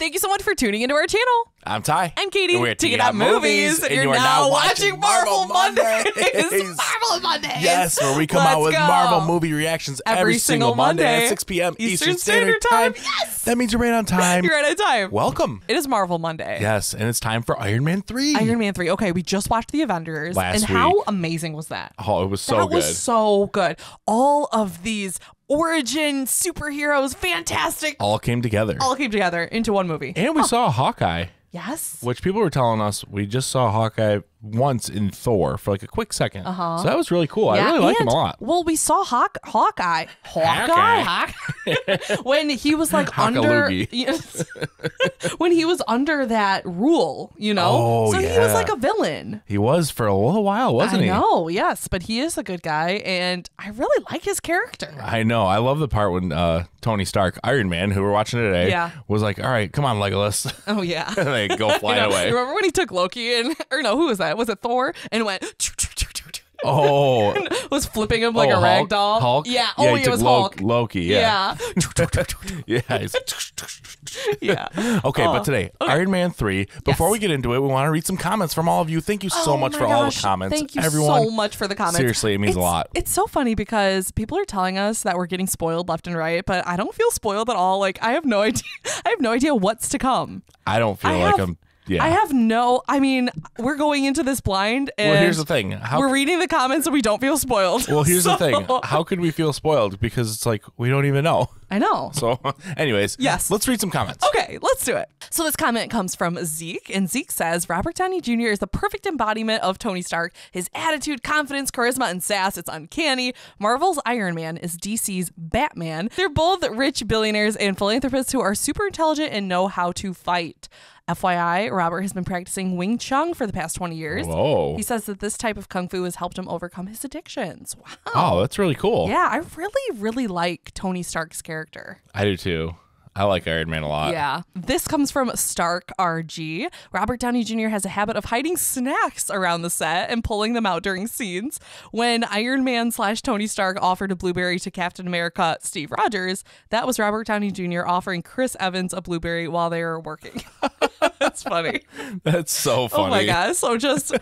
Thank you so much for tuning into our channel. I'm Ty. I'm Katie. And we're TK Top Movies. And you are now watching Marvel Monday. Marvel Monday. Yes, where we come out with Marvel movie reactions every single Monday at 6 p.m. Eastern Standard Time. Yes. That means you're right on time. You're right on time. Welcome. It is Marvel Monday. Yes, and it's time for Iron Man 3. Iron Man 3. Okay, we just watched The Avengers. Last week. And how amazing was that? Oh, it was so good. That was so good. All of these origin superheroes, fantastic, all came together into one movie. And we saw Hawkeye. Yes, which people were telling us we just saw Hawkeye once in Thor for like a quick second. So that was really cool. Yeah, I really like him a lot. Well, we saw Hawkeye when he was like when he was under that rule, you know. He was like a villain. He was for a little while, wasn't he? I know, yes, but he is a good guy, and I really like his character. I know. I love the part when Tony Stark, Iron Man, who we're watching today, was like, "All right, come on, Legolas." Oh yeah, and they go flying away. Remember when he took Loki and who was that? Was it Thor? And went. And was flipping him like a rag doll. Hulk? Yeah. Oh, yeah, it was Hulk. Loki. Yeah. Yeah. Yeah. Okay, but today, Iron Man 3. Before we get into it, we want to read some comments from all of you. Thank you so much for all the comments. Thank you so much for the comments. Seriously, it means a lot. It's so funny because people are telling us that we're getting spoiled left and right, but I don't feel spoiled at all. Like, I have no idea. I have no idea what's to come. I don't feel like I'm. Yeah. I have no, I mean, we're going into this blind, and well, here's the thing. We're reading the comments and we don't feel spoiled. Well, here's the thing. How could we feel spoiled? Because it's like, we don't even know. I know. So anyways, yes, let's read some comments. Okay, let's do it. So this comment comes from Zeke, and Zeke says, Robert Downey Jr. is the perfect embodiment of Tony Stark. His attitude, confidence, charisma, and sass, it's uncanny. Marvel's Iron Man is DC's Batman. They're both rich billionaires and philanthropists who are super intelligent and know how to fight. FYI, Robert has been practicing Wing Chun for the past 20 years. Whoa. He says that this type of kung fu has helped him overcome his addictions. Wow. Oh, that's really cool. Yeah, I really, really like Tony Stark's character. I do too. I like Iron Man a lot. Yeah. This comes from Stark RG. Robert Downey Jr. has a habit of hiding snacks around the set and pulling them out during scenes. When Iron Man / Tony Stark offered a blueberry to Captain America, Steve Rogers, that was Robert Downey Jr. offering Chris Evans a blueberry while they were working. That's funny. That's so funny. Oh my gosh. So just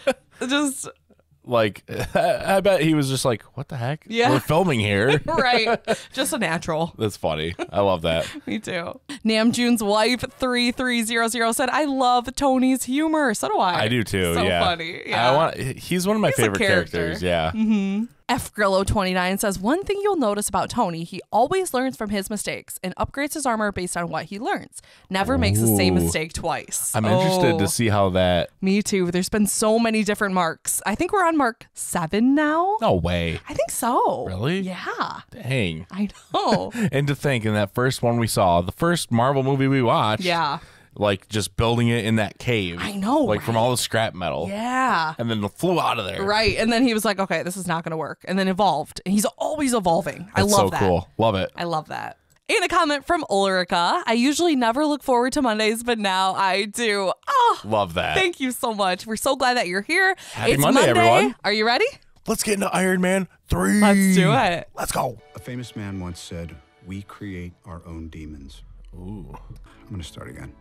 like, I bet he was just like, what the heck? Yeah. We're filming here. Right. Just a natural. That's funny. I love that. Me too. Namjoon's wife, 3300, said, I love Tony's humor. So do I. I do too. So funny. Yeah. He's one of my favorite characters. Yeah. Mm-hmm. F. Grillo29 says, one thing you'll notice about Tony, he always learns from his mistakes and upgrades his armor based on what he learns. Never makes the same mistake twice. I'm interested to see how that... Me too. There's been so many different marks. I think we're on Mark 7 now. No way. I think so. Really? Yeah. Dang. I know. And to think, in that first one we saw, the first Marvel movie we watched... Yeah. Like, just building it in that cave. I know, like, right? From all the scrap metal. Yeah. And then it flew out of there. Right. And then he was like, okay, this is not going to work. And then evolved. And he's always evolving. I love that. That's so cool. Love it. I love that. And a comment from Ulrika. I usually never look forward to Mondays, but now I do. Oh, love that. Thank you so much. We're so glad that you're here. Happy Monday, everyone. Are you ready? Let's get into Iron Man 3. Let's do it. Let's go. A famous man once said, we create our own demons. Ooh. I'm going to start again.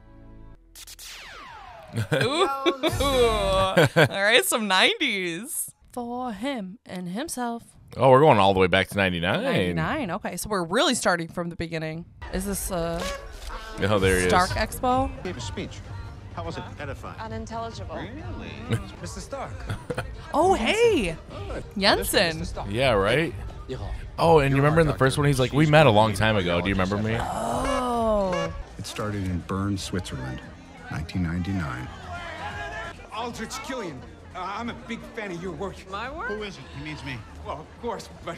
Ooh. All right, some 90s for him and himself. Oh, we're going all the way back to 99. 99. Okay, so we're really starting from the beginning. Is this there Stark he is. Expo? Gave a speech. How was it? Edifying. Unintelligible. Really? Mr. Stark. Oh, hey, Jensen. Yeah, right. Oh, and you remember in the first one, he's like, we met a long time ago. Do you remember me? Oh. It started in Bern, Switzerland. 1999. Aldrich Killian, I'm a big fan of your work. My work? Who is it? He means me. Well, of course, but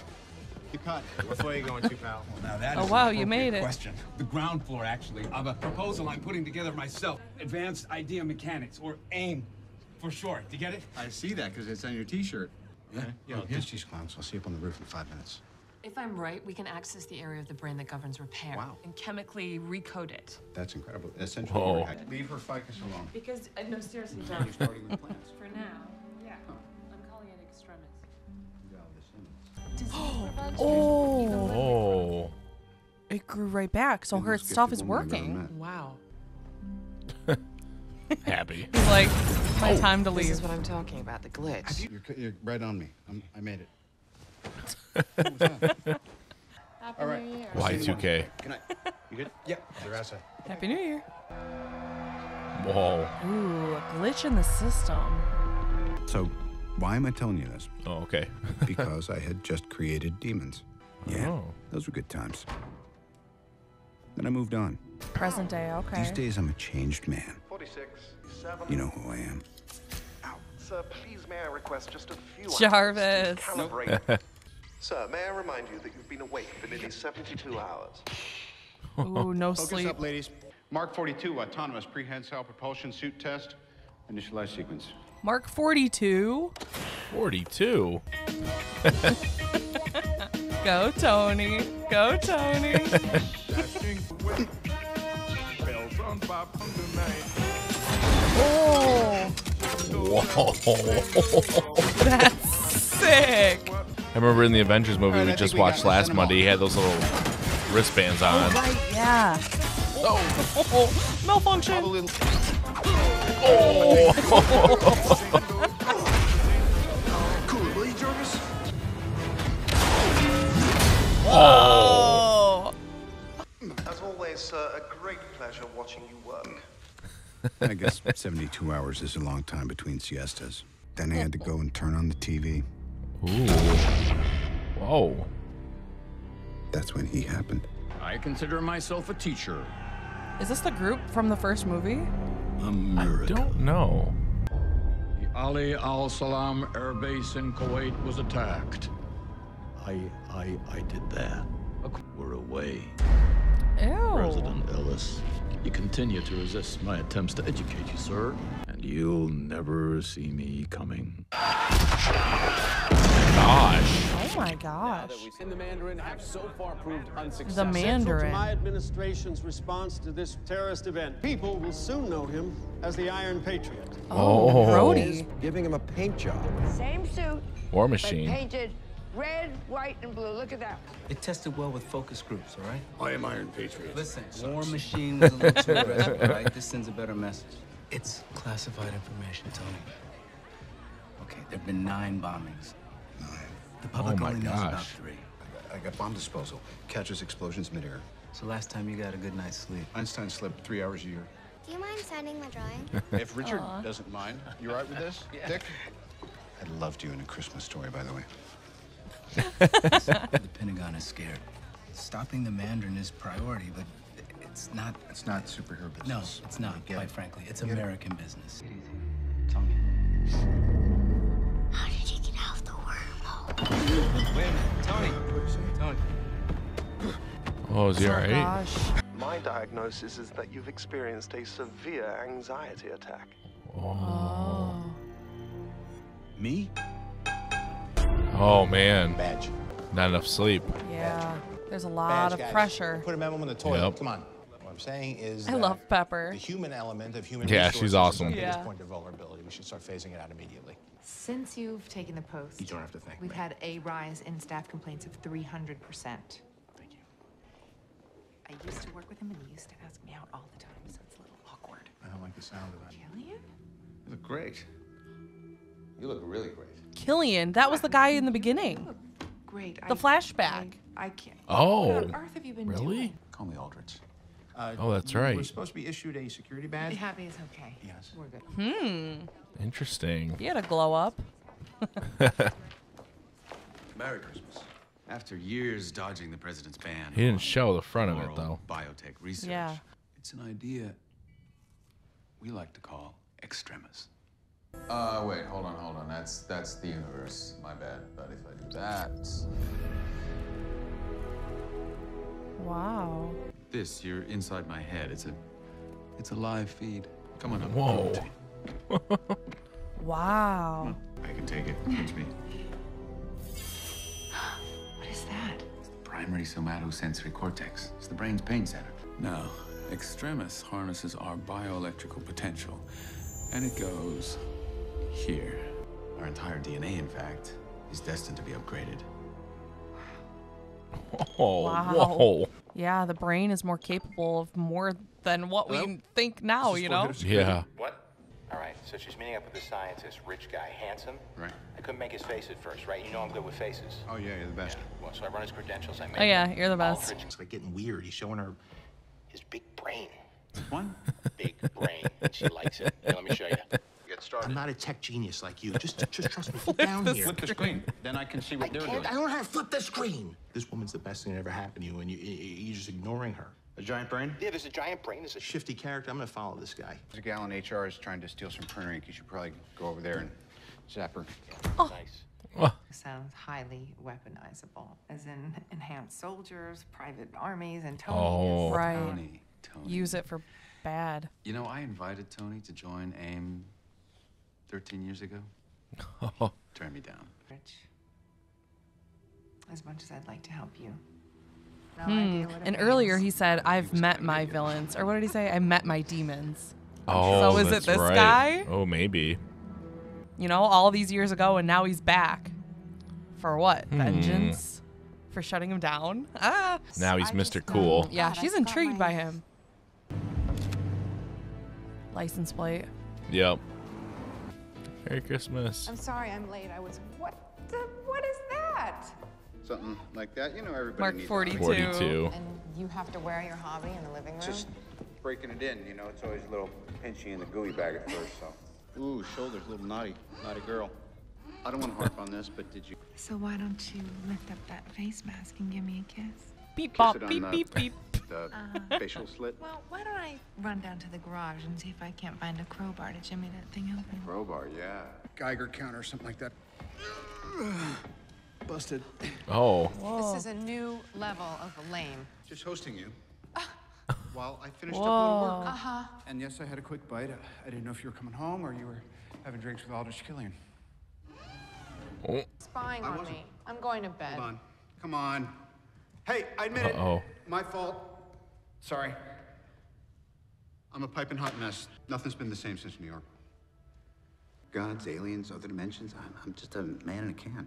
you cut. What way are you going to, pal? Well, now that is wow, you made it. Question. The ground floor, actually, of a proposal I'm putting together myself. Advanced Idea Mechanics, or AIM, for short. Do you get it? I see that because it's on your T-shirt. Yeah. Yeah. Well, ditch these clowns. I'll see you up on the roof in 5 minutes. If I'm right, we can access the area of the brain that governs repair and chemically recode it. That's incredible. Essentially, leave her ficus alone. Because, no, seriously, John. You're starting with plants. For now, yeah. Huh. I'm calling it extremis. It grew right back, so her stuff is working. Wow. happy. He's like, my time to leave. This is what I'm talking about, the glitch. You're right on me. I made it. Happy All right. New Year. Y2K. Can I? You good? Yep. Yeah. Happy New Year. Whoa. Ooh, a glitch in the system. So, why am I telling you this? Oh, okay. Because I had just created demons. Yeah, oh. Those were good times. Then I moved on. Present day, okay. These days I'm a changed man. 46, 7. You know who I am. Ow. Sir, please may I request just a few Jarvis. Calibrate. Sir, may I remind you that you've been awake for nearly 72 hours. Ooh, no Focus sleep. Focus up, ladies. Mark 42, autonomous prehensile propulsion suit test. Initialize sequence. Mark 42? 42? Go, Tony. Go, Tony. Oh. Whoa. That's sick. I remember in the Avengers movie we just watched last Monday, he had those little wristbands on. Oh, right, yeah. Oh. Malfunction. Oh. Oh. As always, sir, a great pleasure watching you work. I guess 72 hours is a long time between siestas. Then I had to go and turn on the TV. Ooh. Whoa. That's when he happened. I consider myself a teacher. Is this the group from the first movie? I don't know. The Ali Al Salam Air Base in Kuwait was attacked. I did that. We're away. Ew. President Ellis, you continue to resist my attempts to educate you, sir. And you'll never see me coming. Gosh. Oh my gosh. And the Mandarin have so far proved unsuccessful. The Mandarin. My administration's response to this terrorist event. People will soon know him as the Iron Patriot. Oh. Brody. Giving him a paint job. Same suit. War Machine. But painted red, white, and blue. Look at that. It tested well with focus groups, all right? I am Iron Patriot. Listen, War Machine was a little too aggressive, right? This sends a better message. It's classified information, Tony. Okay, there have been 9 bombings. 9? The public only knows about 3. I got bomb disposal. Catches explosions midair. So last time you got a good night's sleep. Einstein slept 3 hours a year. Do you mind signing my drawing? If Richard doesn't mind, you all right with this? Yeah. Dick? I loved you in A Christmas Story, by the way. The Pentagon is scared. Stopping the Mandarin is priority, but it's not superhero business. No, it's not. Quite frankly, it's American business. Tell me. How did you get out of the wormhole? Wait a minute, Tony. Tony. Oh, is he all right? Gosh. My diagnosis is that you've experienced a severe anxiety attack. Oh. Me? Oh man, Badge. Not enough sleep. Yeah, there's a lot of pressure. Put a memo in the toilet. Yep. Come on. What I'm saying is, I love Pepper. The human element of human resources she's awesome. Yeah. Biggest point of vulnerability. We should start phasing it out immediately. Since you've taken the post, you don't have to thank me. We've had a rise in staff complaints of 300%. Thank you. I used to work with him, and he used to ask me out all the time, so it's a little awkward. I don't like the sound of that. Killian? You look great. You look really great. Killian, that was the guy in the beginning. Great. The flashback. I can't. Oh. What on earth have you been doing? Call me Aldrich. Oh, that's right. We're supposed to be issued a security badge. Happy is okay. Yes. We're good. Hmm. Interesting. You had a glow up. Merry Christmas. After years dodging the president's ban. He didn't show the front of it though. Biotech research. Yeah. It's an idea we like to call extremis. Wait, hold on. That's the universe. My bad. But if I do that... Wow. This, you're inside my head. It's a live feed. Come on up. Whoa. Wow. I can take it. Pinch me. What is that? It's the primary somatosensory cortex. It's the brain's pain center. No, extremis harnesses our bioelectrical potential. And it goes... here. Our entire DNA, in fact, is destined to be upgraded. Whoa, wow. Whoa. Yeah, the brain is more capable of more than what we think now, you know? Yeah. What? All right, so she's meeting up with the scientist, rich guy, handsome. Right. I couldn't make his face at first, right? You know I'm good with faces. Oh, yeah, you're the best. Yeah. Well, so I run his credentials. I make you're the best. Aldrich. It's like getting weird. He's showing her his big brain. One big brain. And she likes it. Now, let me show you. Get started. I'm not a tech genius like you. Just trust me. Flip down here. Flip the screen. Then I can see what they're doing. I don't have to flip the screen. This woman's the best thing that ever happened to you, and you're just ignoring her. A giant brain? Yeah, there's a giant brain. There's a shifty character. I'm going to follow this guy. There's a gal in HR is trying to steal some printer ink. You should probably go over there and zap her. Oh. Nice. Oh. Sounds highly weaponizable, as in enhanced soldiers, private armies, and Tony. Oh, right. Tony. Use it for bad. You know, I invited Tony to join AIM 13 years ago. Oh. Turn me down. Rich, as much as I'd like to help you. No and earlier he said, I've met my villains. Or what did he say? I met my demons. Oh, so is it this guy? Oh, maybe. You know, all these years ago, and now he's back. For what? Vengeance? For shutting him down? Ah. Now he's Mr. Cool. Yeah, she's intrigued by him. License plate. Yep. Merry Christmas. I'm sorry I'm late. I was... What is that? Something like that, you know, everybody Mark 42. And you have to wear your hobby in the living room? Just breaking it in, you know, it's always a little pinchy in the gooey bag at first, so. Ooh, shoulders, a little naughty, naughty girl. I don't want to harp on this, but did you? So why don't you lift up that face mask and give me a kiss? Beep, bop, beep, beep, beep. The facial slit. Well, why don't I run down to the garage and see if I can't find a crowbar to jimmy that thing open? Crowbar, yeah. Geiger counter or something like that. Busted. Oh. Whoa. This is a new level of lame. Just hosting you. While I finished up a little work. Uh-huh. And yes, I had a quick bite. I didn't know if you were coming home or you were having drinks with Aldrich Killian. Oh. Spying on me. I'm going to bed. Come on. Come on. Hey, I admit it. My fault. Sorry. I'm a piping hot mess. Nothing's been the same since New York. Gods, aliens, other dimensions. I'm just a man in a can.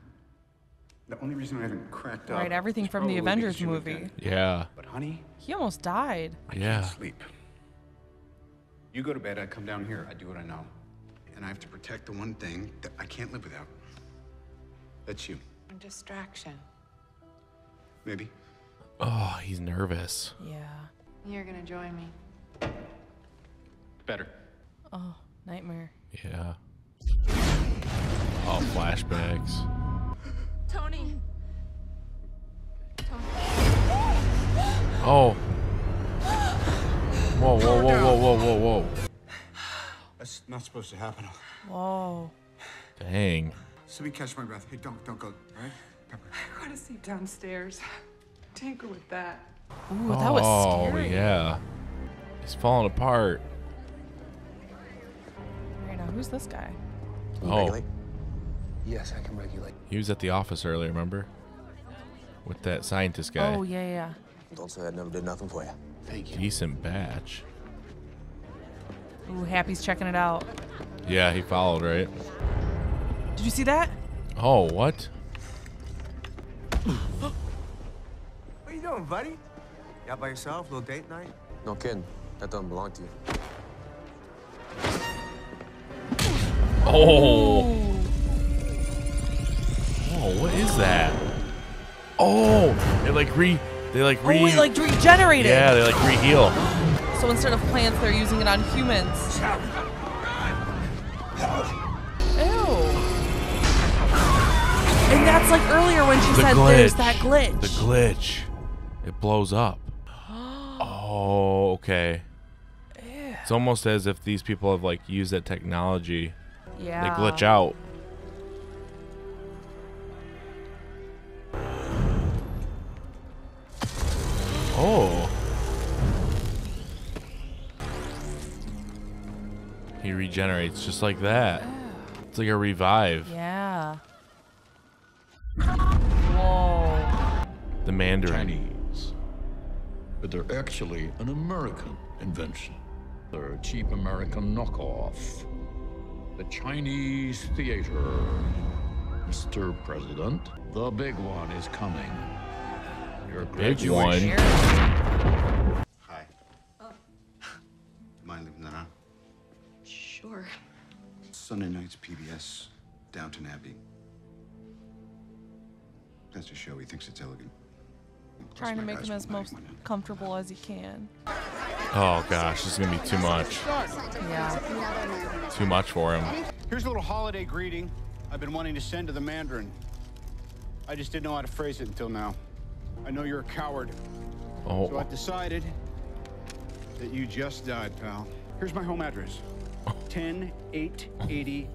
The only reason I haven't cracked up. Right, everything from the Avengers movie. Yeah. But honey, he almost died. I can't sleep. You go to bed, I come down here, I do what I know. And I have to protect the one thing that I can't live without. That's you. A distraction. Maybe. Oh, he's nervous. Yeah. You're gonna join me. Better. Oh, nightmare. Yeah. Oh, flashbacks. Tony. Oh. Whoa, whoa, whoa, whoa, whoa, whoa, whoa. That's not supposed to happen. Whoa. Dang. So we catch my breath. Hey, don't go, right? Pepper. I gotta sleep downstairs. Tinker with that. Ooh, that was scary. Oh, yeah. He's falling apart. Right now, who's this guy? Oh. Yes, I can regulate. He was at the office earlier, remember? With that scientist guy. Oh, yeah, yeah. Don't say I never did nothing for you. Thank you. Decent batch. Ooh, Happy's checking it out. Yeah, he followed, right? Did you see that? Oh, what? What are you doing, buddy? You out by yourself? Little date night? No kidding. That doesn't belong to you. Oh. Ooh. Oh, what is that? Oh, they like re. Oh, it like regenerated. Yeah, they like re-heal. So instead of plants, they're using it on humans. Ew. And that's like earlier when she said there's that glitch. The glitch. It blows up. Oh, okay. Ew. It's almost as if these people have like used that technology. Yeah. They glitch out. Oh. He regenerates just like that. It's like a revive. Yeah. Whoa. The Mandarin. Chinese. But they're actually an American invention. They're a cheap American knockoff. The Chinese theater. Mr. President, the big one is coming. Your big one. Hi. Mind leaving that on? Sure. Sunday nights, PBS, Downton Abbey. That's a show. He thinks it's elegant. Trying to make him as most comfortable as he can. Oh gosh, this is gonna be too much. Yeah. Too much for him. Here's a little holiday greeting I've been wanting to send to the Mandarin. I just didn't know how to phrase it until now. I know you're a coward. Oh. So I've decided that you just died, pal. Here's my home address. 10880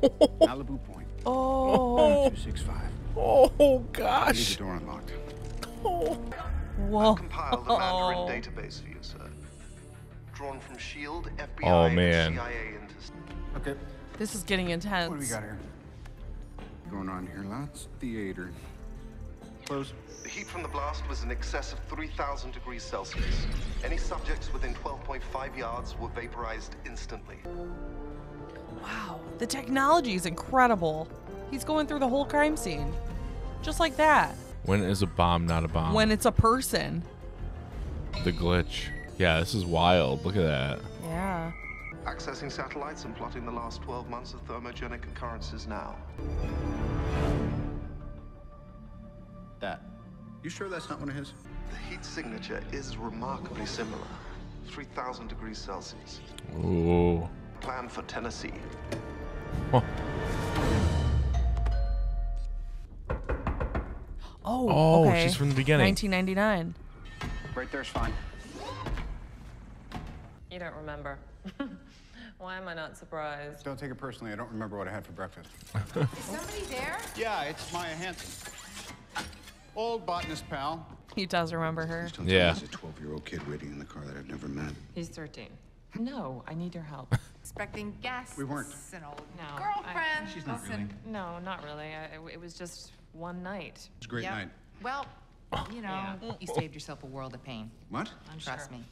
Malibu Point. Oh. 265. Oh gosh. I need the door unlocked. Oh. Whoa. I've compiled the Mandarin database for you, sir. Drawn from Shield, FBI, oh, man. CIA. Okay. This is getting intense. What do we got here? Going on here, lots theater. Close. The heat from the blast was in excess of 3,000 degrees Celsius. Any subjects within 12.5 yards were vaporized instantly. Wow, the technology is incredible. He's going through the whole crime scene, just like that. When is a bomb not a bomb? When it's a person. The glitch. Yeah, this is wild. Look at that. Yeah. Accessing satellites and plotting the last 12 months of thermogenic occurrences now. That. You sure that's not one of his? The heat signature is remarkably similar. 3,000 degrees Celsius. Ooh. Plan for Tennessee. Huh. Oh, oh okay. She's from the beginning. 1999. Right there's fine. You don't remember. Why am I not surprised? Don't take it personally. I don't remember what I had for breakfast. Is somebody there? Yeah, it's Maya Hansen. Old botanist pal. He does remember her. Yeah. He's a 12-year-old kid waiting in the car that I've never met. He's 13. No, I need your help. Expecting guests. We weren't. An old no, girlfriend. She's not really. No, not really. It was just one night. It was a great night. Well. You know, yeah. You saved yourself a world of pain. What? Trust me.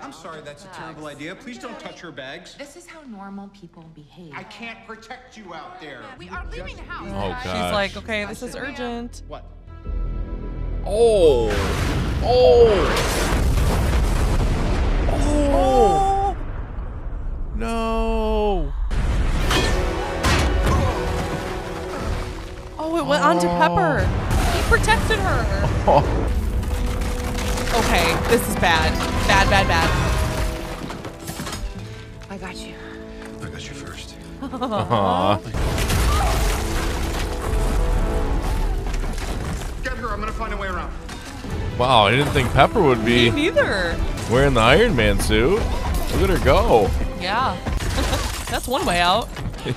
I'm sorry, that's a terrible idea. Please don't touch your bags. This is how normal people behave. I can't protect you out there. We are leaving the house. Oh, gosh. She's like, okay, this is urgent. What? Oh. Oh. Oh. No. Oh, it went on to Pepper. Protected her. Oh. Okay, this is bad. Bad, bad, bad. I got you. I got you first. Aww. Get her. I'm gonna find a way around. Wow, I didn't think Pepper would be. Me neither. Wearing the Iron Man suit. Look at her go. Yeah. That's one way out.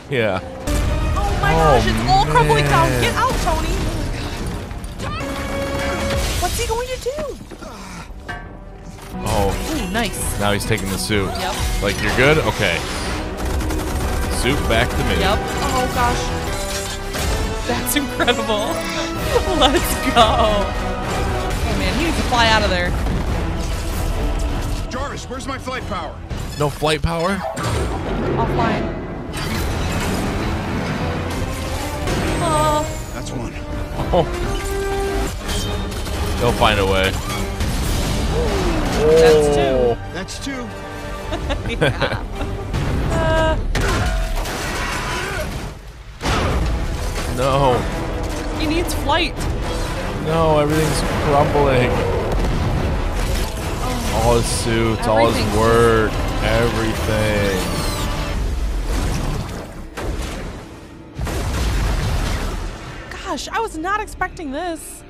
Yeah. Oh my gosh, it's all crumbling down. Get out, Tony. What's he going to do? Oh. Ooh, nice. Now he's taking the suit. Yep. Like, you're good? Okay. Suit back to me. Yep. Oh, gosh. That's incredible. Let's go. Oh, man, he needs to fly out of there. Jarvis, where's my flight power? No flight power? I'll fly. Oh. That's one. Oh. They'll find a way. Oh. That's two. That's two. No. He needs flight. No, everything's crumbling. Oh. All his suits, all his work, everything. Gosh, I was not expecting this.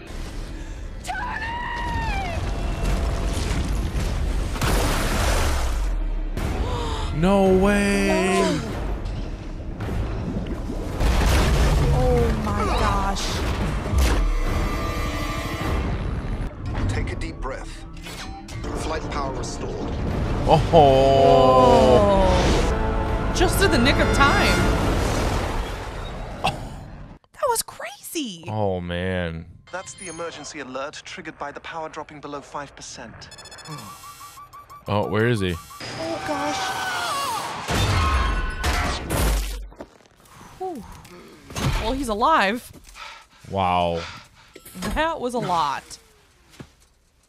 No way! No. Oh my gosh! Take a deep breath. Flight power restored. Oh! Oh. Just in the nick of time. Oh. That was crazy. Oh man. That's the emergency alert triggered by the power dropping below 5%. Oh, where is he? Oh gosh. Well, he's alive. Wow. That was a lot.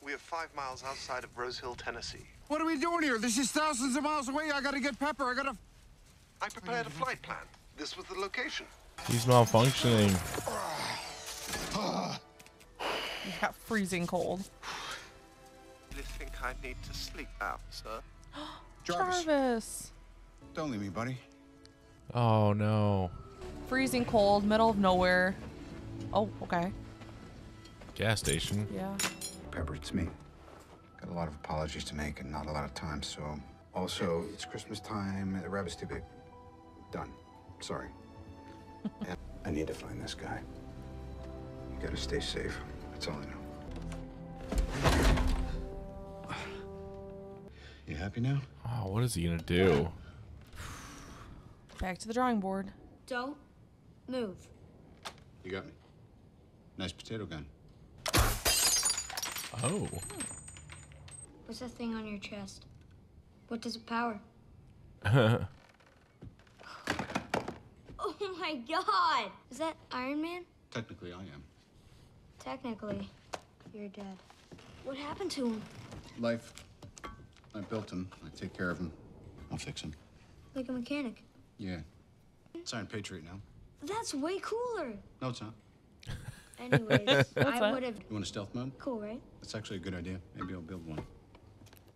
We are 5 miles outside of Rose Hill, Tennessee. What are we doing here? This is thousands of miles away. I gotta get Pepper. I prepared a flight plan. This was the location. He's malfunctioning. You got freezing cold. You think I need to sleep out, sir? Jarvis. Don't leave me, buddy. Oh no. Freezing cold, middle of nowhere. Oh, okay. Gas station. Yeah. Pepper, it's me. Got a lot of apologies to make and not a lot of time, so. Also, it's Christmas time. The rabbit's too big. Done. Sorry. And I need to find this guy. You gotta stay safe. That's all I know. You happy now? Oh, what is he gonna do? Back to the drawing board. Don't move. You got me. Nice potato gun. Oh. What's that thing on your chest? What does it power? Oh my god! Is that Iron Man? Technically, I am. Technically, you're dead. What happened to him? Life. I built him. I take care of him. I'll fix him. Like a mechanic? Yeah. It's Iron Patriot now. That's way cooler. No, it's not. Anyways, I would have... You want a stealth mode? Cool, right? That's actually a good idea. Maybe I'll build one.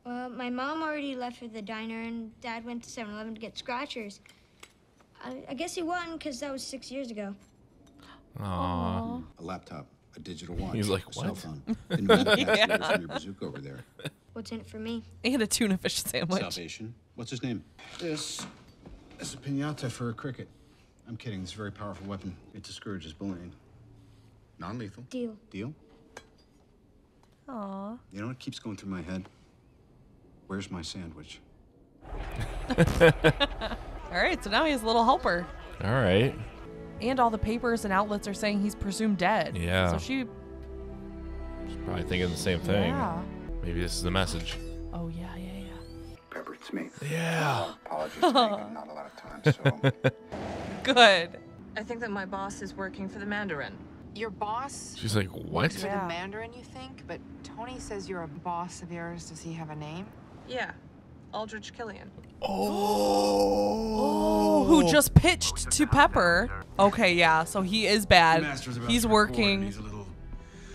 Well, my mom already left for the diner, and Dad went to 7-Eleven to get scratchers. I guess he won, because that was 6 years ago. Aww. A laptop, a digital watch, He's like, what? A cell phone. Yeah. From your bazooka over there. What's in it for me? And a tuna fish sandwich. Salvation. What's his name? This is a pinata for a cricket. I'm kidding. It's a very powerful weapon. It discourages bullying. Non-lethal. Deal. Deal? Aww. You know what keeps going through my head? Where's my sandwich? All right, so now he has a little helper. All right. And all the papers and outlets are saying he's presumed dead. Yeah. So she's probably thinking the same thing. Yeah. Maybe this is the message. Oh, yeah, yeah, yeah. Pepper, it's me. Yeah. Apologies to making not a lot of time, so. Good. I think that my boss is working for the Mandarin. Your boss? She's like, what? For the Mandarin, you think? But Tony says you're a boss of yours. Does he have a name? Yeah. Aldrich Killian. Oh. Who just pitched to Pepper. Okay, yeah. So he is bad. He's working.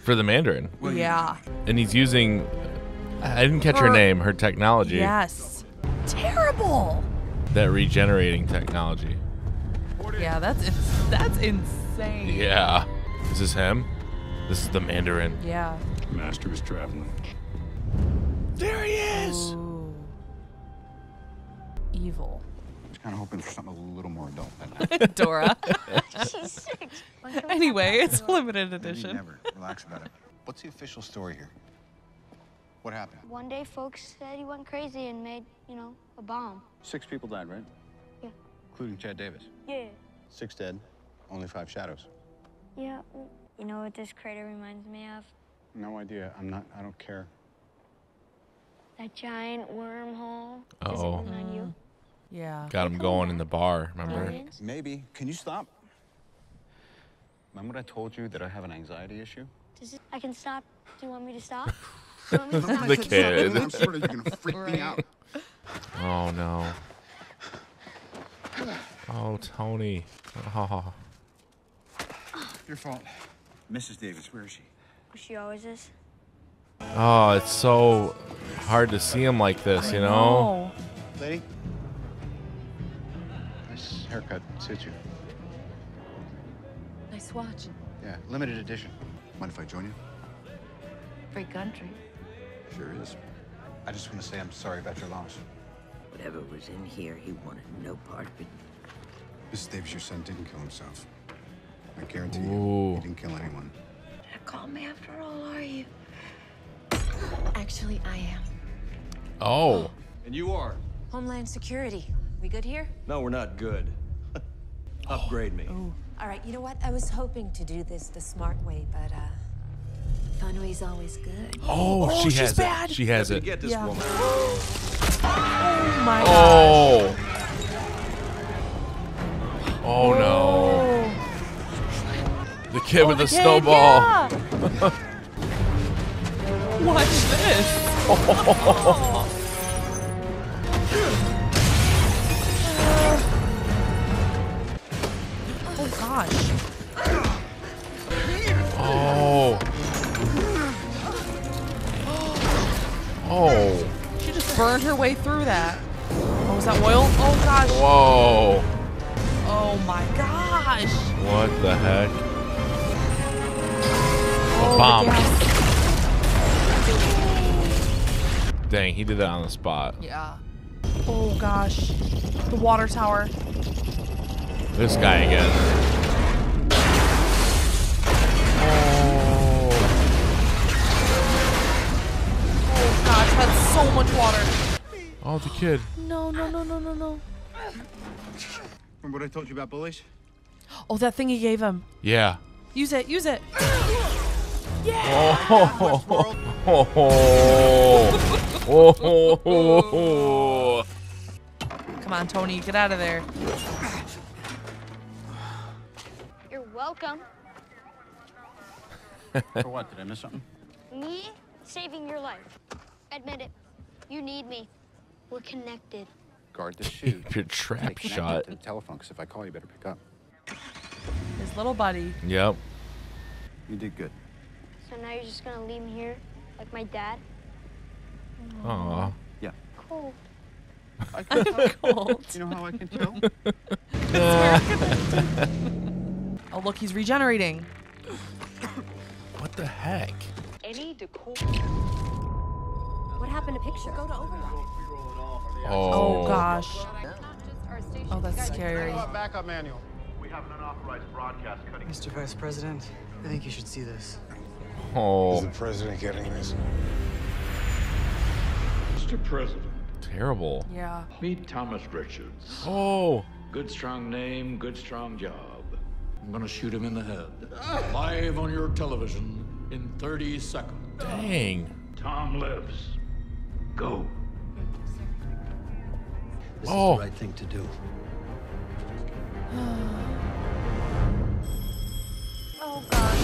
For the Mandarin. Yeah. And he's using... I didn't catch her name. Her technology. Yes. Terrible. That regenerating technology. Yeah, that's insane. Yeah. Is this him? This is the Mandarin. Yeah. Master is traveling. There he is! Ooh. Evil. I was kind of hoping for something a little more adult than that. Dora. She's sick. Anyway, it's limited edition. Never. Relax about it. What's the official story here? What happened? One day, folks said he went crazy and made, you know, a bomb. 6 people died, right? Yeah. Including Chad Davis? Yeah. 6 dead, only 5 shadows. Yeah, you know what this crater reminds me of? No idea. I don't care. That giant wormhole. Uh-oh. Yeah. Got him going in the bar, remember? Maybe. Can you stop? Remember what I told you that I have an anxiety issue? I can stop. Do you want me to stop? The kid. I'm sure you're going to freak me out. Oh, no. Oh, Tony. Oh. Your fault. Mrs. Davis, where is she? She always is. Oh, it's so hard to see him like this, you know? Lady, nice haircut suits you. Nice watch. Yeah, limited edition. Mind if I join you? Free country. Sure is. I just want to say I'm sorry about your loss. Whatever was in here, he wanted no part of it. Mrs. Davis, your son didn't kill himself. I guarantee you, he didn't kill anyone. You're not calling me after all, are you? Actually, I am. Oh. And you are? Homeland Security. We good here? No, we're not good. Upgrade me. Ooh. All right, you know what? I was hoping to do this the smart way, but fun way's always good. Oh, she has bad. She has it. Get this woman. Oh, my gosh. Oh, no. The kid with the snowball. Yeah. Watch this. way through that. Oh, was that oil? Oh gosh. Whoa. Oh my gosh. What the heck? Oh, a bomb. Dang, he did that on the spot. Yeah. Oh gosh. The water tower. This guy again. Oh. Oh gosh, that's so much water. Oh, the kid. No, no, no, no, no, no. Remember what I told you about bullies? Oh, that thing he gave him. Yeah. Use it, use it. Yeah. Oh. Come on, Tony, get out of there. You're welcome. For what? Did I miss something? Me saving your life. Admit it. You need me. We're connected. Guard the chute. Your trap shot. The telephone, because if I call, you better pick up. His little buddy. Yep. You did good. So now you're just gonna leave me here, like my dad? Aww. Yeah. Cold. I can tell. Cold. You know how I can tell? Oh look, he's regenerating. What the heck? Any decor. What happened to picture? Go to override. Oh. Oh gosh. Oh, that's scary. Backup manual. We have an unauthorized broadcast cutting. Mr. Vice President, I think you should see this. Oh. Is the president getting this? Mr. President. Terrible. Yeah. Meet Thomas Richards. Oh. Good strong name, good strong job. I'm gonna shoot him in the head. Live on your television in 30 seconds. Dang. Tom lives. Go. This is the right thing to do. Oh God.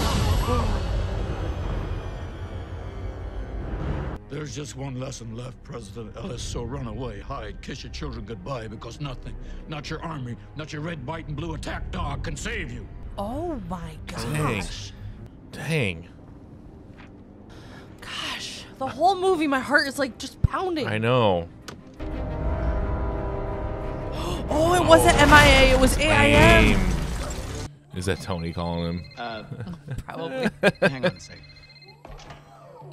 There's just one lesson left, President Ellis, so run away, hide, kiss your children goodbye, because nothing, not your army, not your red, white, and blue attack dog can save you. Oh my gosh. Dang. Gosh, the whole movie, my heart is like just pounding. I know. Oh, it wasn't MIA, it was AIM. Is that Tony calling him? Probably. Hang on a second.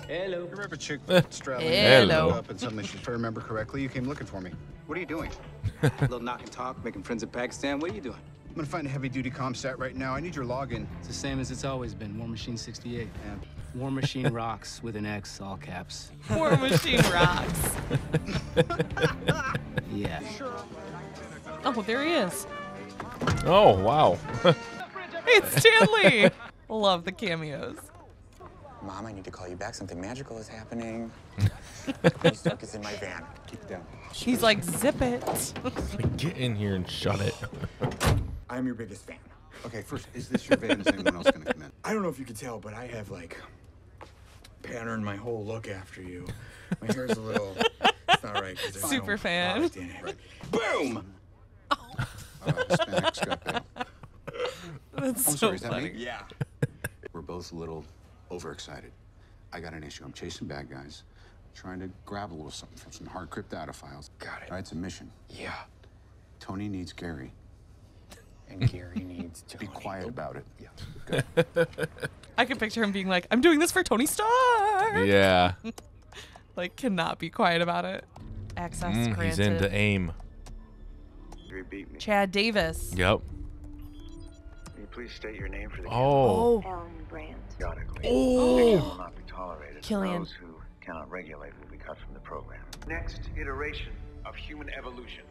Hello. You remember Chick Strelling? Hello. Up and suddenly, if I remember correctly, you came looking for me. What are you doing? A little knock and talk, making friends in Pakistan. What are you doing? I'm gonna find a heavy-duty comm stat right now. I need your login. It's the same as it's always been. War Machine 68. Yeah. War Machine rocks with an X, all caps. War Machine rocks. Yeah. Oh, there he is. Oh wow. It's Stanley. Love the cameos. Mom, I need to call you back. Something magical is happening. Tony Stark is in my van. Keep it down. She's like, zip it. Get in here and shut it. I'm your biggest fan. Okay, first, is this your van? Is anyone else going to come in? I don't know if you can tell, but I have, like, patterned my whole look after you. My hair's a little... It's not right. Super fan. Right. Boom! Oh. Hispanics got that. That's so sorry, funny. That yeah. We're both a little... overexcited. I got an issue. I'm chasing bad guys, trying to grab a little something from some hard cryptodophiles. Got it. All right, it's a mission. Yeah. Tony needs Gary. And Gary needs Tony. Be quiet about it. Yeah. Go. I can picture him being like, I'm doing this for Tony Stark. Yeah. Like, cannot be quiet about it. Access granted. He's into AIM. You beat me. Chad Davis. Yep. Please state your name for the oh. Alan Brandt. Got it. Oh. Will not be tolerated. Killian. Those who cannot regulate will be cut from the program. Next iteration of human evolution.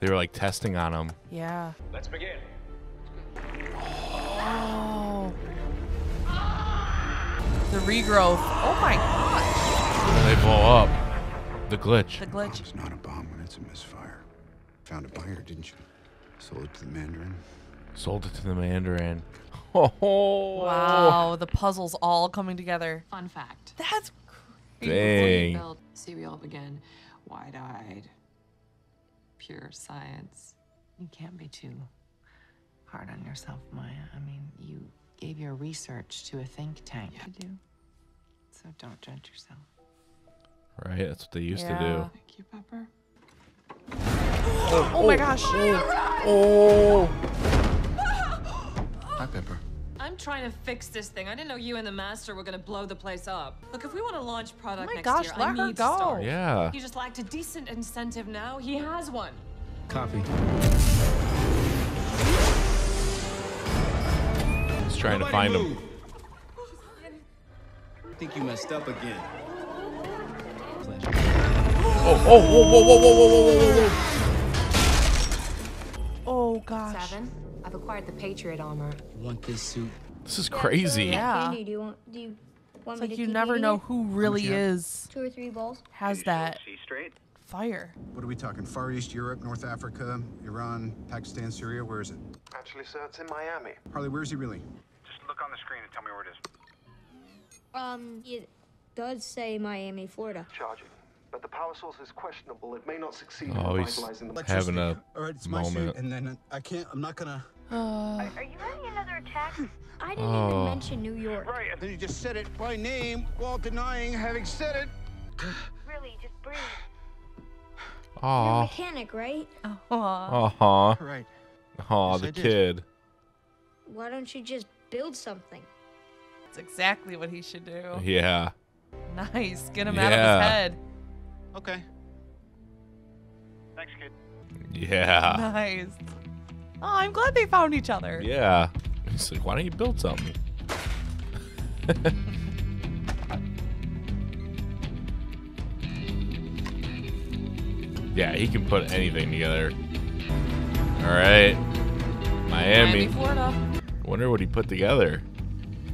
They were like testing on him. Yeah. Let's begin. Oh. The regrowth. Oh my gosh. They blow up. The glitch. The glitch. It's not a bomb when it's a misfire. Found a buyer, didn't you? Sold it to the Mandarin. Sold it to the Mandarin. Oh. Wow, the puzzle's all coming together. Fun fact. That's crazy. Dang. See, we all began wide-eyed. Pure science. You can't be too hard on yourself, Maya. I mean, you gave your research to a think tank. Yeah. You do. So don't judge yourself. right? That's what they used to do. Thank you, Pepper. Oh my gosh. Hi, Pepper. I'm trying to fix this thing. I didn't know you and the master were gonna blow the place up. Look, if we want to launch product next year, I need to start. Yeah. He just lacked a decent incentive. Now he has one. Copy. He's trying to find him. I think you messed up again. Pleasure. Oh! Oh! Whoa! Whoa! Whoa! Whoa! Whoa! Whoa! Whoa! Oh gosh. Seven. I've acquired the Patriot armor. You want this suit? This is crazy. Yeah. Do you want it's like you never know who really is. 2 or 3 balls. Has that fire? What are we talking? Far East Europe, North Africa, Iran, Pakistan, Syria. Where is it? Actually, sir, it's in Miami. Harley, where is he really? Just look on the screen and tell me where it is. It does say Miami, Florida. Charging. But the power source is questionable. It may not succeed in vitalizing the having a moment. And then I can't. I'm not gonna. Are you having another attack? I didn't even mention New York. Right, and then you just said it by name while denying having said it. Really, just breathe. You're a mechanic, right? Right. Yes, the kid. Why don't you just build something? That's exactly what he should do. Yeah. Nice. Get him out of his head. Okay. Thanks, kid. Yeah. Nice. Oh, I'm glad they found each other. Yeah. He's like, why don't you build something? Yeah, he can put anything together. All right. Miami. Florida. Wonder what he put together.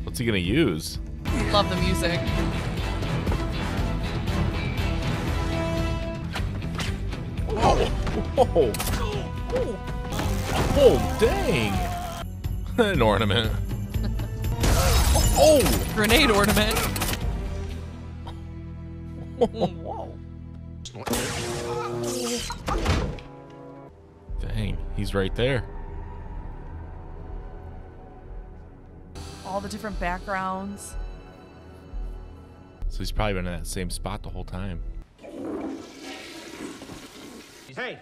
What's he going to use? Love the music. Oh, oh, oh. Oh dang! An ornament. Oh, oh! Grenade ornament. Whoa. Dang, he's right there. All the different backgrounds. So he's probably been in that same spot the whole time. Hey!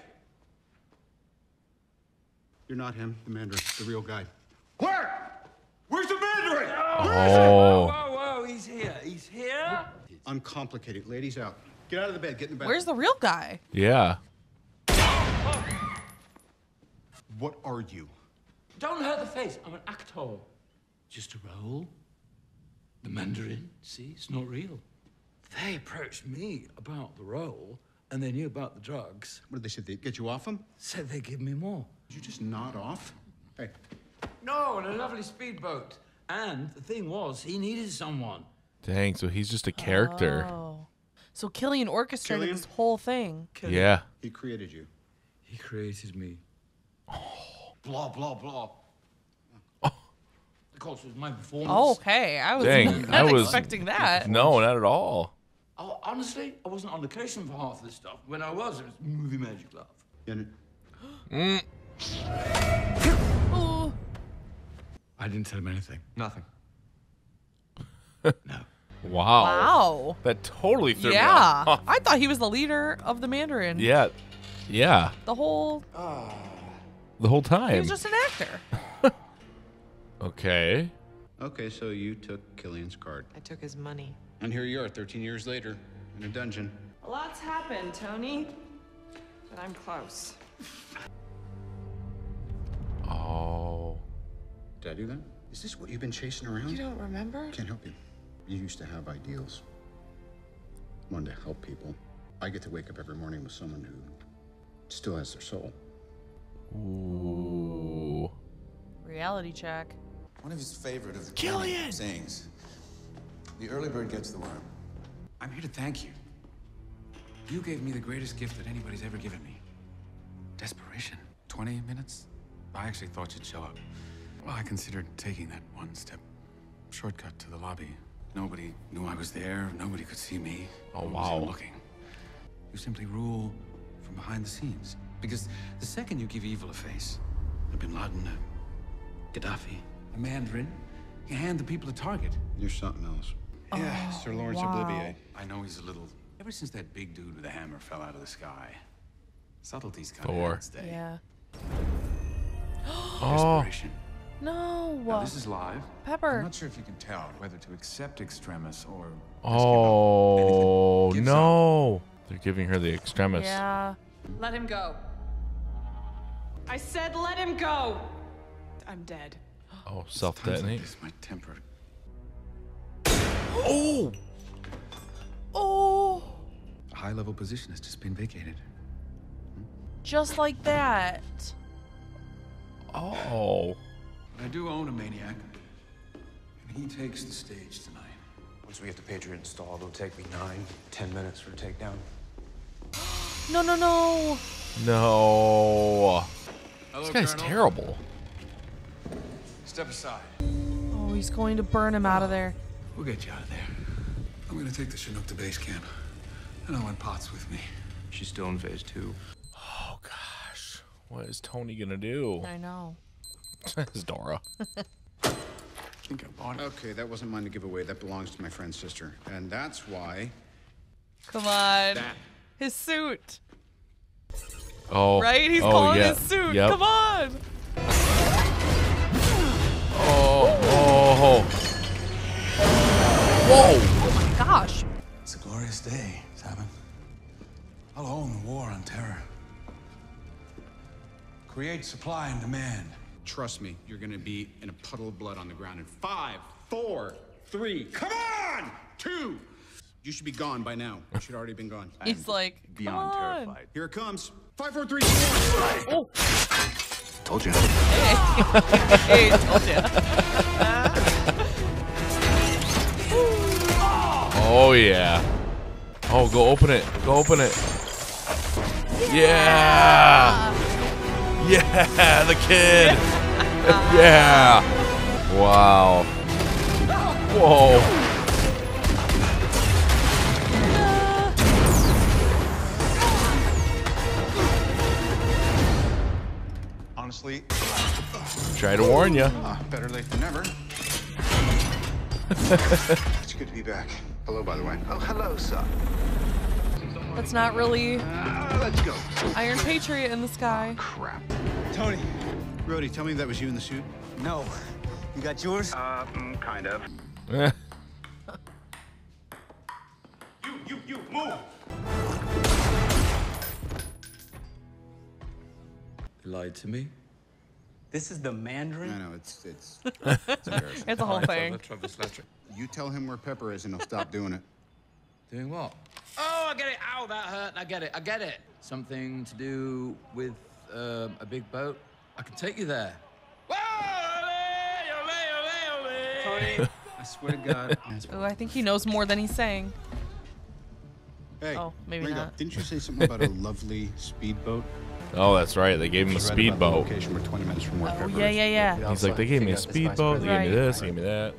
You're not him, the Mandarin, the real guy. Where? Where's the Mandarin? Oh. Whoa, whoa, whoa, he's here. He's here? Uncomplicated. Ladies out. Get out of the bed. Get in the bed. Where's the real guy? Yeah. What are you? Don't hurt the face. I'm an actor. Just a role. The Mandarin. See, it's not real. They approached me about the role. And they knew about the drugs. What did they say? They get you off them? Said they give me more. Did you just nod off? Hey. No, on a lovely speedboat. And the thing was, he needed someone. Dang, so he's just a character. Oh. So Killian orchestrated this whole thing. Yeah. He created you. He created me. Oh. Blah, blah, blah. Oh. Of course, it was my performance. Okay, I was not expecting that. No, not at all. Oh, honestly, I wasn't on location for half of this stuff. When I was, it was movie magic love. Oh. I didn't tell him anything. Nothing. No. Wow. Wow. That totally threw me off. I thought he was the leader of the Mandarin. Yeah. Yeah. The whole time. He was just an actor. Okay. Okay, so you took Killian's card. I took his money. And here you are, 13 years later, in a dungeon. A lot's happened, Tony, but I'm close. Oh. Did I do that? Is this what you've been chasing around? You don't remember? Can't help you. You used to have ideals. Wanted to help people. I get to wake up every morning with someone who still has their soul. Ooh. Reality check. One of his favorite of the Killian sayings. The early bird gets the worm. I'm here to thank you. You gave me the greatest gift that anybody's ever given me. Desperation. 20 minutes? I actually thought you'd show up. Well, I considered taking that one step shortcut to the lobby. Nobody knew I was there. Nobody could see me. Oh, wow. Looking. You simply rule from behind the scenes. Because the second you give evil a face, a Bin Laden, a Gaddafi, a Mandarin, you hand the people a target. You're something else. Yeah, Sir Lawrence Olivier. I know he's a little Ever since that big dude with the hammer fell out of the sky, subtleties kind of stay. Yeah. Oh. No. Now, this is live. Pepper. I'm not sure if you can tell whether to accept extremis or. Oh no! They're giving her the extremis. Yeah. Let him go. I said, let him go. I'm dead. Oh, self-detonate. My temper. Oh. Oh. A high-level position has just been vacated. Just like that. Oh. I do own a maniac, and he takes the stage tonight. Once we get the Patriot installed, it'll take me 9-10 minutes for a takedown. No, no, no. No. Hello, this guy's Colonel. Terrible. Step aside. Oh, he's going to burn him out of there. We'll get you out of there. I'm going to take the Chinook to base camp, and I want Potts with me. She's still in phase 2. Oh, gosh. What is Tony going to do? I know. It's Dora. I think I bought it. Okay, that wasn't mine to give away. That belongs to my friend's sister. And that's why... Come on. That. His suit. Oh. Right? He's calling his suit. Yep. Come on. Oh. Oh. Whoa. Oh, my gosh. It's a glorious day, Simon. I'll own the war on terror. Create supply and demand. Trust me, you're gonna be in a puddle of blood on the ground in 5, 4, 3, come on, 2. You should be gone by now. You should already been gone. He's like, beyond terrified. Here it comes. 5, 4, 3, 2. Oh. Told you. Hey, hey, told you. Oh yeah. Oh, go open it. Go open it. Yeah. Yeah, the kid. Yeah. Wow. Whoa. Honestly, try to warn you. Better late than never. It's good to be back. Hello, by the way. Oh, hello, sir. That's not really let's go. Iron Patriot in the sky. Oh, crap. Tony, Brody, tell me that was you in the suit. No. You got yours? Kind of. You move. They lied to me. This is the Mandarin? I know, it's embarrassing. It's a whole thing. You tell him where Pepper is and he'll stop doing it. Doing what? Oh, I get it. Ow, that hurt. I get it. I get it. Something to do with a big boat. I can take you there. Tony, I swear to God. Oh, I think he knows more than he's saying. Hey, oh, maybe Ringo, not. Didn't you say something about a lovely speedboat? Oh, that's right. They gave him a speedboat. Location. We're 20 minutes from where Pepper. Yeah. He's like, they gave me a speedboat. They gave me this. They gave me that.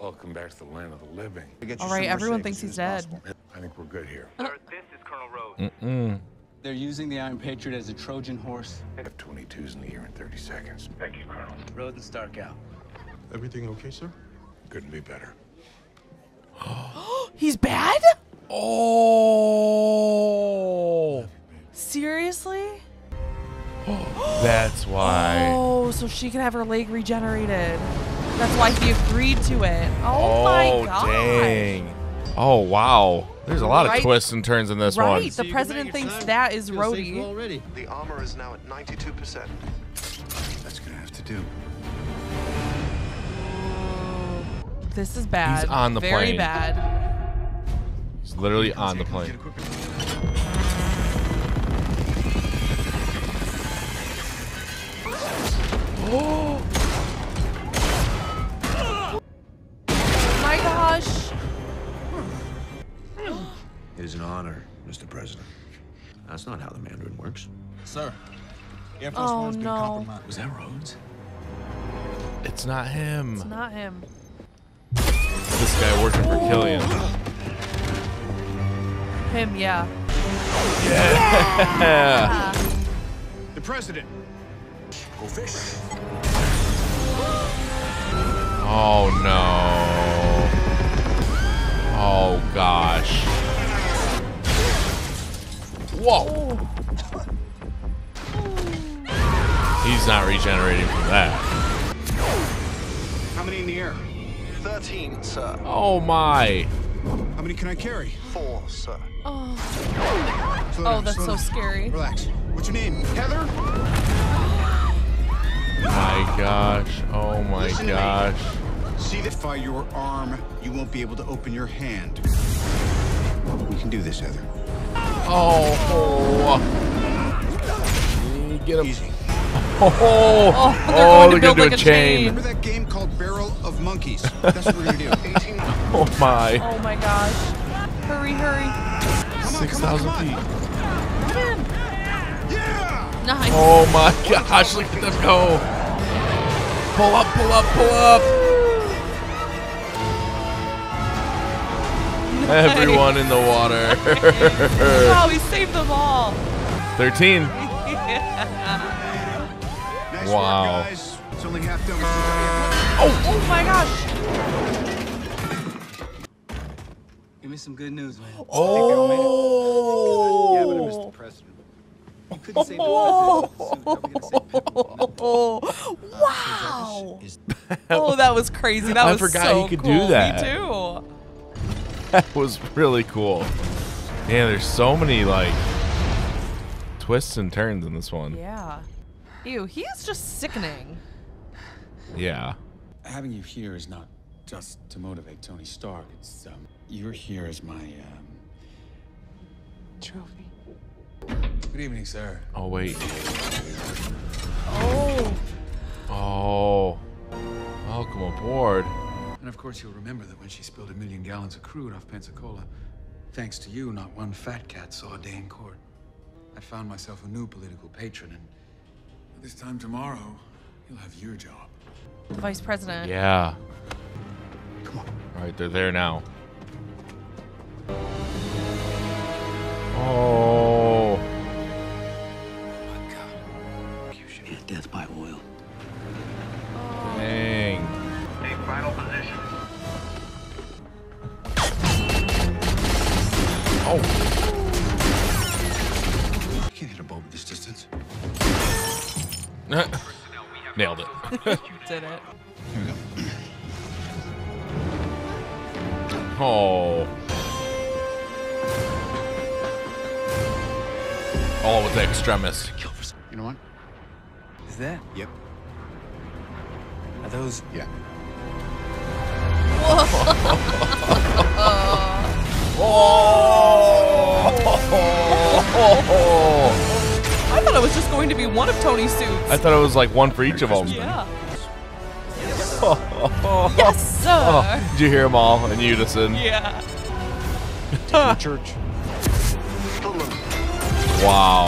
Welcome back to the land of the living. All right, everyone thinks he's dead. I think we're good here. Sir, this is Colonel Rhodes. They're using the Iron Patriot as a Trojan horse. I have 22s in the year in 30 seconds. Thank you, Colonel. Rhodes and Stark out. Everything okay, sir? Couldn't be better. He's bad? Oh. Seriously? That's why. Oh, so she can have her leg regenerated. That's why he agreed to it. Oh my God! Dang. Oh wow! There's a lot of twists and turns in this one. Right. The president thinks that is Rhodey. The armor is now at 92%. That's gonna have to do. This is bad. He's on the plane. Very bad. He's literally on the plane. Oh. It is an honor, Mr. President. That's not how the Mandarin works. Sir, Air Force One's been compromised. Was that Rhodes? It's not him. It's not him. This guy working for Killian. Him, yeah. Yeah. The president. Go fish. Oh no. Oh, gosh. Whoa. He's not regenerating from that. How many in the air? 13, sir. Oh, my. How many can I carry? 4, sir. Oh, that's so scary. Relax. What's your name? Heather? My gosh. Oh, my gosh. See that by your arm, you won't be able to open your hand. We can do this, Heather. Oh. Get him. Easy. Oh, they're going to build like a chain. Remember that game called Barrel of Monkeys? That's what we're going to do. 18. Oh, my. Oh, my gosh. Hurry, hurry. 6,000 feet. Get in. Yeah. Nice. Oh, my gosh. Look at them go. Pull up, pull up, pull up. Nice. Everyone in the water. Nice. Wow, he saved them all. 13. Yeah. Wow. Oh my gosh. Give me some good news, man. Oh. Yeah, but I missed the president. You couldn't say the president. Wow. Oh, that was crazy. That was so cool. I forgot he could do that. Me too. That was really cool. Man, there's so many like twists and turns in this one. Yeah. Ew, he is just sickening. Yeah. Having you here is not just to motivate Tony Stark. It's, you're here as my, trophy. Good evening, sir. Oh, wait. Oh. Oh. Welcome aboard. And of course, you'll remember that when she spilled 1 million gallons of crude off Pensacola, thanks to you, not one fat cat saw a day in court. I found myself a new political patron, and this time tomorrow, you'll have your job. Vice President. Yeah. Come on. All right, they're there now. Oh. Oh my God. You should get death by oil. Oh. Dang. Take final position. Oh. You can't hit a bulb at this distance. Nailed it. You did it. Here we go. Oh. All with the extremis. You know what? Is that? Yep. Are those? Yeah. Oh. I thought it was just going to be one of Tony's suits. I thought it was like one for each of them. Yeah. Yes, sir. Oh, did you hear them all in unison? Yeah. Church. Wow.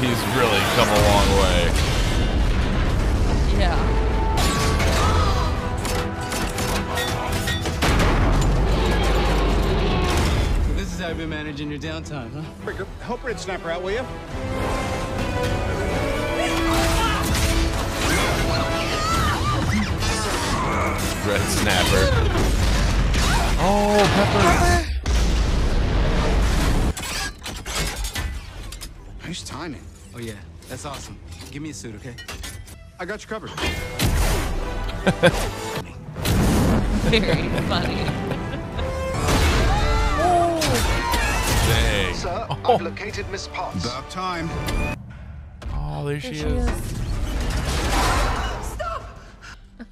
He's really come a long way. Yeah. This is how you've been managing your downtime, huh? Help Red Snapper out, will you? Red Snapper. Oh, Pepper. Nice timing. Oh, yeah. That's awesome. Give me a suit, okay? I got you covered. Very funny. Dang. Sir, oh. I've located Miss Potts. About time. Oh, there she is.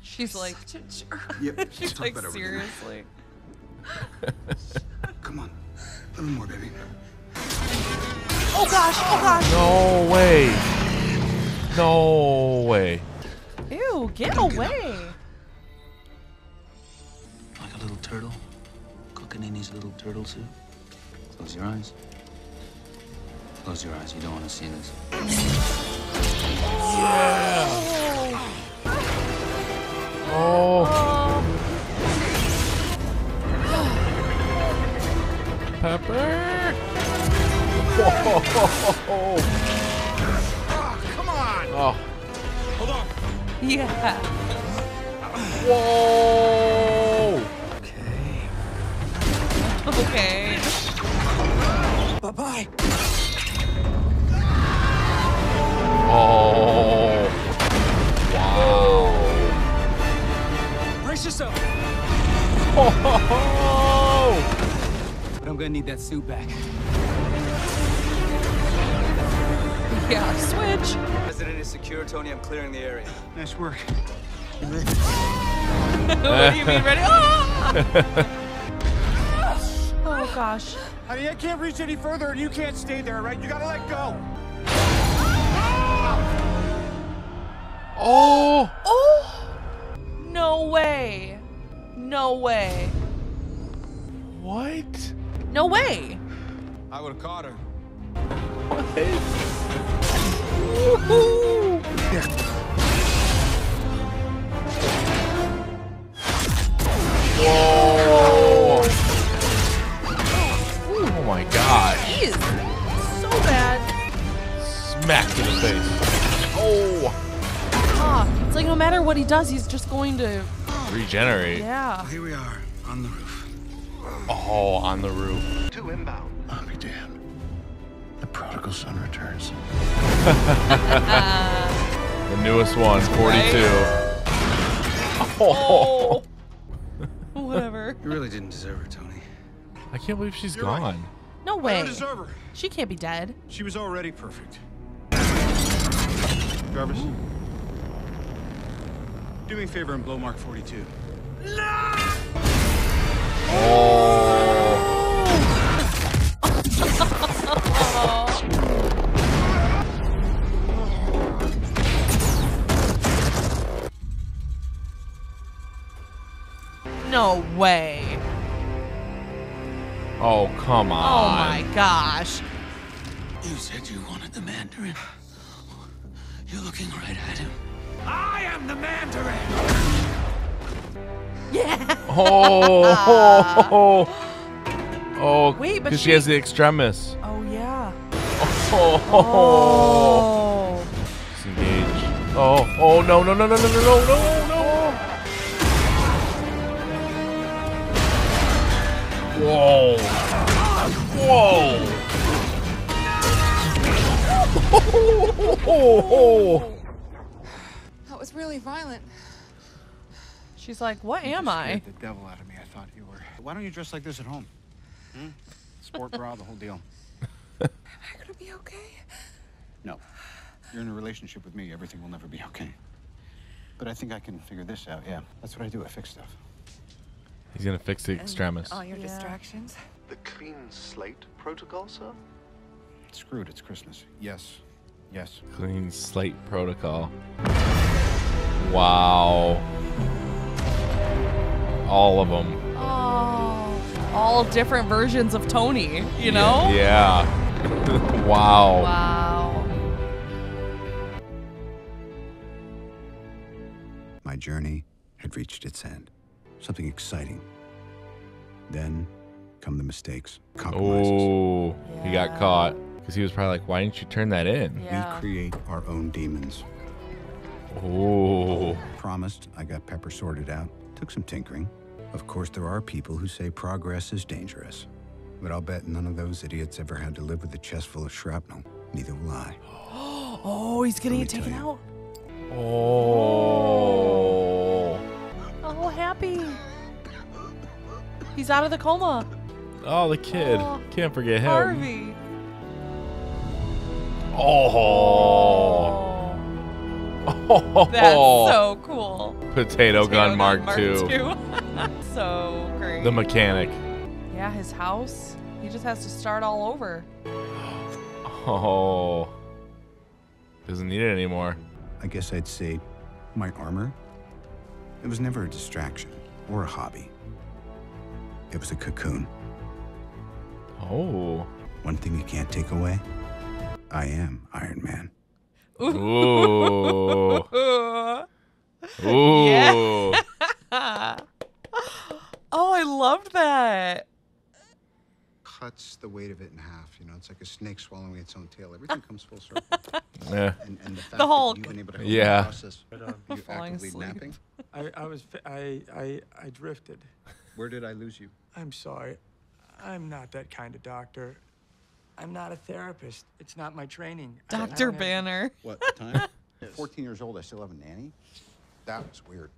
She's like, yep. She's like, seriously. Come on, a little more, baby. Oh gosh! Oh gosh! No way! No way! Ew! Get away! Like a little turtle, cooking in his little turtle soup. Close your eyes. Close your eyes. You don't want to see this. Yeah! Oh. Pepper. Whoa. Oh, come on. Oh. Hold on. Yeah. Whoa! Okay. Okay. Bye-bye. Oh. Wow. Brace yourself. Oh. But I'm gonna need that suit back. Yeah, switch. President is secure, Tony. I'm clearing the area. Nice work. You ready? What do you mean ready? Oh gosh. I mean, I can't reach any further, and you can't stay there, right? You gotta let go. Oh. Oh. No way. No way. What? No way. I would have caught her. What? Woohoo! Whoa! Oh my God! He is so bad. Smacked in the face. Oh! Ah, it's like no matter what he does, he's just going to regenerate. Yeah. Well, here we are on the roof. Oh, on the roof. Two inbound. I'll be damned. The prodigal son returns. The newest one, 42. Oh. Whatever. You really didn't deserve her, Tony. I can't believe she's gone. Right. No way. I don't deserve her. She can't be dead. She was already perfect. Jarvis, do me a favor and blow Mark 42. No! Oh. No way. Oh, come on. Oh, my gosh. You said you wanted the Mandarin. You're looking right at him. I am the Mandarin. Yeah. Oh. Oh. Wait, but because she has the extremis. Oh, yeah. Oh. Oh. Disengage. Oh. Oh, no, no, no, no, no, no, no, no, no. Whoa! Whoa! That was really violent. She's like, "What am I?" The devil out of me. I thought you were. Why don't you dress like this at home? Hmm? Sport bra, the whole deal. Am I gonna be okay? No. You're in a relationship with me. Everything will never be okay. But I think I can figure this out. Yeah, that's what I do. I fix stuff. He's gonna fix the extremis. All your distractions. The clean slate protocol, sir? It's screwed, it's Christmas. Yes. Yes. Clean slate protocol. Wow. All of them. Oh. All different versions of Tony, you know? Yeah. Wow. Wow. My journey had reached its end. Something exciting. Then come the mistakes, compromises. Oh, yeah. He got caught because he was probably like, why didn't you turn that in? Yeah. We create our own demons. Oh. Promised I got Pepper sorted out, took some tinkering. Of course, there are people who say progress is dangerous, but I'll bet none of those idiots ever had to live with a chest full of shrapnel. Neither will I. Oh, he's getting it taken out. Oh. Oh, happy. He's out of the coma. Oh, the kid. Oh, can't forget him. Harvey. Oh. Oh. That's so cool. Potato gun Mark II. So great. The mechanic. Yeah, his house. He just has to start all over. Oh. Doesn't need it anymore. I guess I'd say my armor. It was never a distraction or a hobby. It was a cocoon. Oh. One thing you can't take away, I am Iron Man. Ooh. Ooh. Yeah. Oh, I loved that. Cuts the weight of it in half. You know, it's like a snake swallowing its own tail. Everything comes full circle. Yeah. And the fact that you've been able to hold the process, you actively napping. I drifted. Where did I lose you? I'm sorry. I'm not that kind of doctor. I'm not a therapist. It's not my training. Dr. Banner. What, the time? Yes. 14 years old, I still have a nanny? That was weird.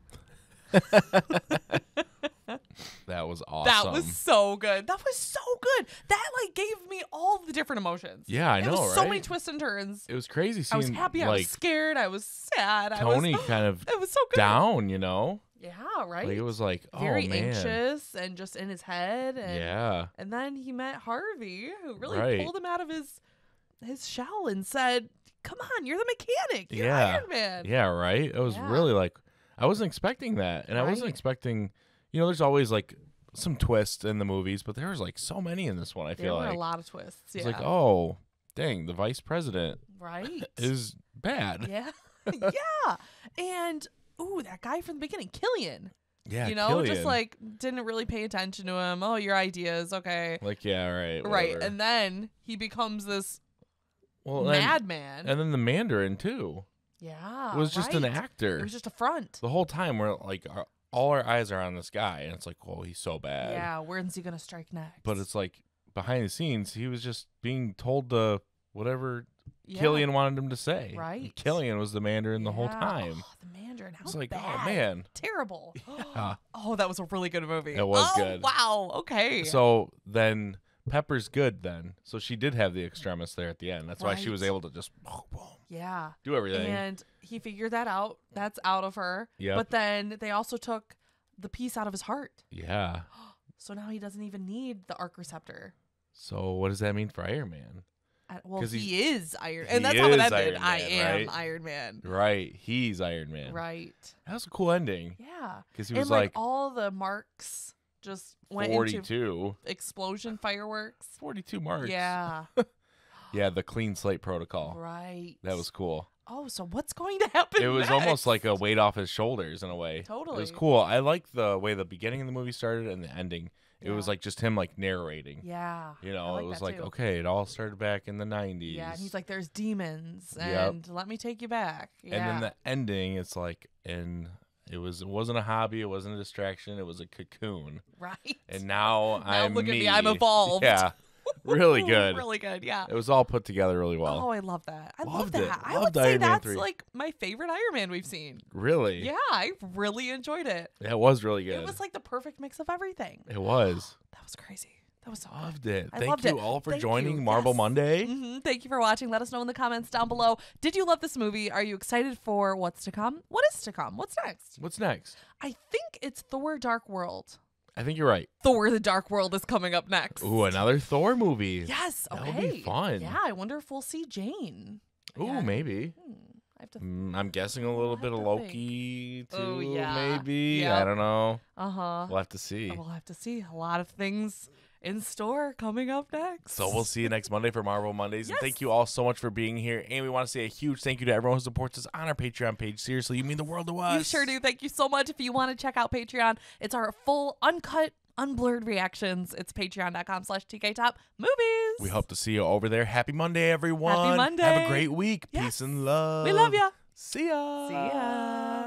That was awesome. That was so good. That was so good. That, like, gave me all the different emotions. Yeah, I know, right? So many twists and turns. It was crazy seeing, I was happy. Like, I was scared. I was sad. Tony kind of it was so good. Down, you know? Yeah, right? Like, it was like, oh, very man. Anxious and just in his head. And, yeah. And then he met Harvey, who really pulled him out of his shell and said, come on, you're the mechanic. You're Iron Man. Yeah, right? It was really like, I wasn't expecting that. And I wasn't expecting... You know, there's always like some twists in the movies, but there was like so many in this one. I feel like there were a lot of twists. Yeah. It's like, oh, dang, the vice president is bad. Yeah, yeah, and ooh, that guy from the beginning, Killian. Yeah, you know, just like didn't really pay attention to him. Oh, your ideas, okay? Like, yeah, right, right. Whatever. And then he becomes this madman. And then the Mandarin too. Yeah, was just an actor. It was just a front the whole time. We're like. All our eyes are on this guy, and it's like, well, he's so bad. Yeah, when's he gonna strike next? But it's like behind the scenes, he was just being told to whatever Killian wanted him to say. Right, and Killian was the Mandarin the whole time. Oh, the Mandarin, how bad? Like, oh man, terrible. Yeah. Oh, that was a really good movie. It was good. Wow. Okay. So then Pepper's good. Then so she did have the extremis there at the end. That's why she was able to just boom, boom, do everything. And he figured that out. That's out of her. Yeah. But then they also took the piece out of his heart. Yeah. So now he doesn't even need the arc receptor. So what does that mean for Iron Man? Well, he is Iron, and that's how that ended. I am Iron Man. Right. He's Iron Man. Right. That was a cool ending. Yeah. Because he was like all the marks. Just went 42 into explosion fireworks. 42 marks. Yeah. Yeah, the clean slate protocol. Right. That was cool. Oh, so what's going to happen It was next? Almost like a weight off his shoulders in a way. Totally. It was cool. I like the way the beginning of the movie started and the ending. It was like just him like narrating. Yeah. You know, it was like, okay, it all started back in the 90s. Yeah, and he's like, there's demons and let me take you back. Yeah. And then the ending, it's like it wasn't a hobby, it wasn't a distraction, it was a cocoon. Right. And now I'm look me. At me, I'm evolved. Yeah. Really good. Really good, yeah. It was all put together really well. Oh, I love that. I love that. I would say that's like my favorite Iron Man we've seen. Really? Yeah, I really enjoyed it. Yeah, it was really good. It was like the perfect mix of everything. It was. That was crazy. That was so loved it. Thank you all for joining Marvel Monday. Mm-hmm. Thank you for watching. Let us know in the comments down below. Did you love this movie? Are you excited for what's to come? What is to come? What's next? What's next? I think it's Thor Dark World. I think you're right. Thor the Dark World is coming up next. Ooh, another Thor movie. Yes. Okay. That would be fun. Yeah, I wonder if we'll see Jane. Ooh, maybe. I have to I'm guessing a little bit of Loki, too, maybe. Yep. I don't know. Uh-huh. We'll have to see. We'll have to see. A lot of things in store coming up next. So we'll see you next Monday for Marvel Mondays. Yes. And thank you all so much for being here. And we want to say a huge thank you to everyone who supports us on our Patreon page. Seriously, you mean the world to us. You sure do. Thank you so much. If you want to check out Patreon, it's our full, uncut, unblurred reactions. It's patreon.com/TKTopMovies. We hope to see you over there. Happy Monday, everyone. Happy Monday. Have a great week. Yes. Peace and love. We love ya. See ya. See ya.